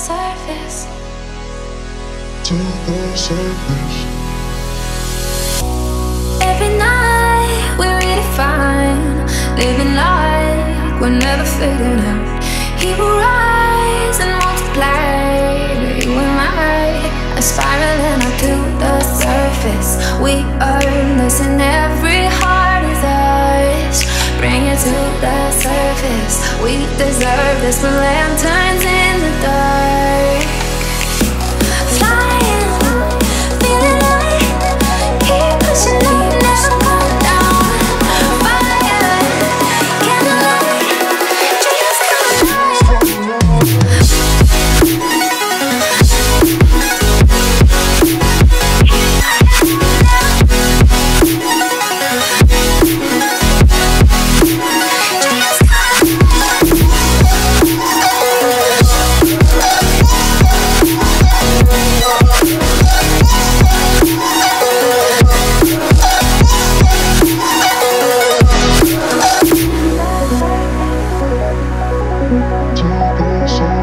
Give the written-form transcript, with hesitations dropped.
surface. To the surface. Every night we redefine, living like we're never fading out. He will rise and multiply. You and I are spiraling up to the surface. We earn this in every heart is ours. Bring it to the surface. We deserve this. We're lanterns in the dark. Flying, feeling light. Keep pushing on. To the